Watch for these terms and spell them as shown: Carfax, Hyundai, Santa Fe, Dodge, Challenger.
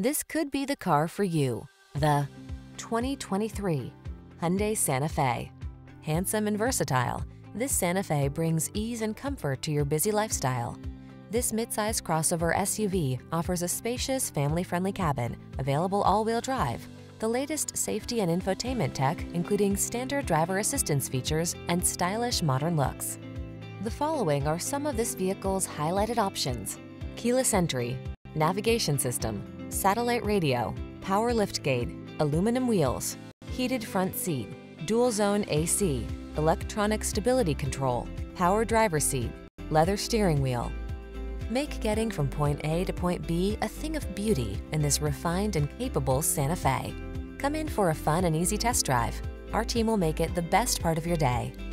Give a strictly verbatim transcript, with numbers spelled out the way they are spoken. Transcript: This could be the car for you. The twenty twenty-three Hyundai Santa Fe. Handsome and versatile, this Santa Fe brings ease and comfort to your busy lifestyle. This midsize crossover S U V offers a spacious, family-friendly cabin, available all-wheel drive, the latest safety and infotainment tech, including standard driver assistance features and stylish modern looks. The following are some of this vehicle's highlighted options: keyless entry, navigation system, satellite radio, power liftgate, aluminum wheels, heated front seat, dual zone A C, electronic stability control, power driver seat, leather steering wheel. Make getting from point A to point B a thing of beauty in this refined and capable Santa Fe. Come in for a fun and easy test drive. Our team will make it the best part of your day.